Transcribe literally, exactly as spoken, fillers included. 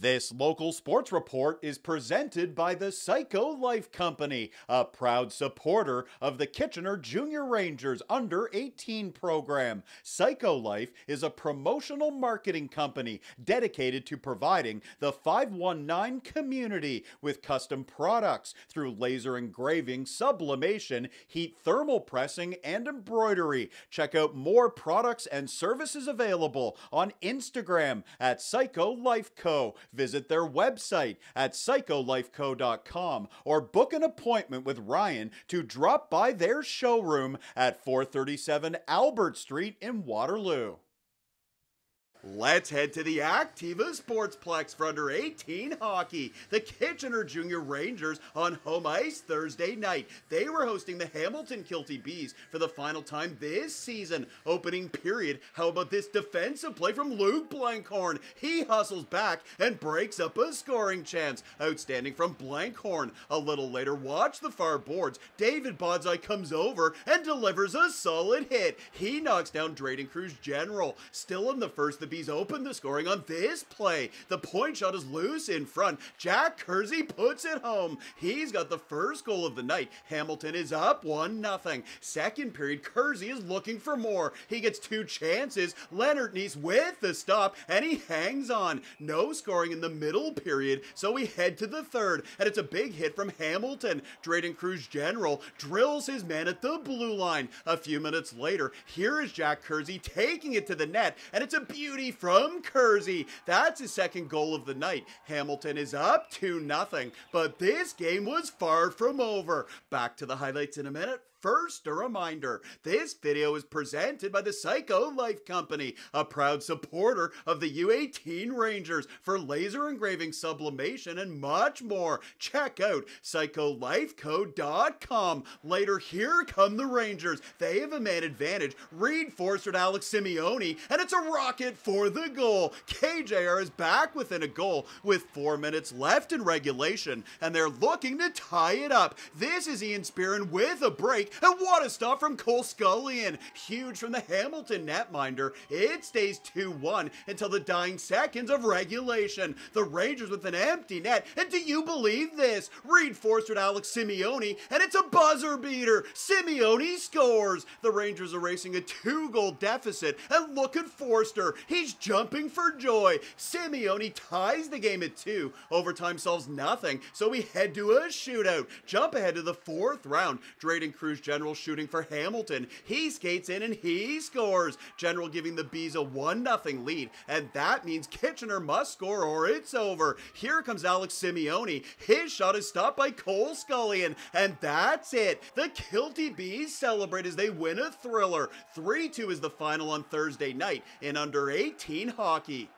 This local sports report is presented by the Syco Life Company, a proud supporter of the Kitchener Junior Rangers under eighteen program. Syco Life is a promotional marketing company dedicated to providing the five one nine community with custom products through laser engraving, sublimation, heat thermal pressing, and embroidery. Check out more products and services available on Instagram at Syco Life Co. Visit their website at syco life co dot com or book an appointment with Ryan to drop by their showroom at four thirty-seven Albert Street in Waterloo. Let's head to the Activa Sportsplex for under eighteen hockey. The Kitchener Junior Rangers on home ice Thursday night. They were hosting the Hamilton Kilty Bees for the final time this season. Opening period, how about this defensive play from Luke Blankhorn? He hustles back and breaks up a scoring chance. Outstanding from Blankhorn. A little later, watch the far boards. David Bodzai comes over and delivers a solid hit. He knocks down Drayden Cruz-General. Still in the first, the Bees open the scoring on this play. The point shot is loose in front. Jack Kersey puts it home. He's got the first goal of the night. Hamilton is up one nothing. Second period, Kersey is looking for more. He gets two chances. Leonard Neese with the stop, and he hangs on. No scoring in the middle period, so we head to the third, and it's a big hit from Hamilton. Drayden Cruz-General drills his man at the blue line. A few minutes later, here is Jack Kersey taking it to the net, and it's a beautiful Beauty from Kersey. That's his second goal of the night. Hamilton is up two nothing, but this game was far from over. Back to the highlights in a minute. First, a reminder, this video is presented by the Syco Life Company, a proud supporter of the U eighteen Rangers. For laser engraving, sublimation, and much more, check out syco life co dot com. Later, here come the Rangers. They have a man advantage. Reed Forster to Alex Simioni, and it's a rocket for the goal. K J R is back within a goal with four minutes left in regulation, and they're looking to tie it up. This is Ian Spearin with a break. And what a stop from Cole Scullion. Huge from the Hamilton netminder. It stays two one until the dying seconds of regulation. The Rangers with an empty net. And do you believe this? Reed Forster to Alex Simioni, and it's a buzzer beater. Simioni scores. The Rangers are racing a two-goal deficit. And look at Forster. He's jumping for joy. Simioni ties the game at two. Overtime solves nothing, so we head to a shootout. Jump ahead to the fourth round. Drayden Cruz-General shooting for Hamilton. He skates in and he scores. General giving the Bees a one nothing lead, and that means Kitchener must score or it's over. Here comes Alex Simioni. His shot is stopped by Cole Scullion, and that's it. The Kilty Bees celebrate as they win a thriller. three two is the final on Thursday night in under eighteen hockey.